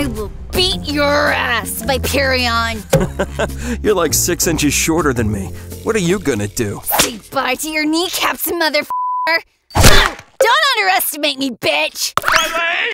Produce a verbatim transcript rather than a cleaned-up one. I will beat your ass, Viperion! You're like six inches shorter than me. What are you gonna do? Say bye to your kneecaps, motherfucker! Don't underestimate me, bitch!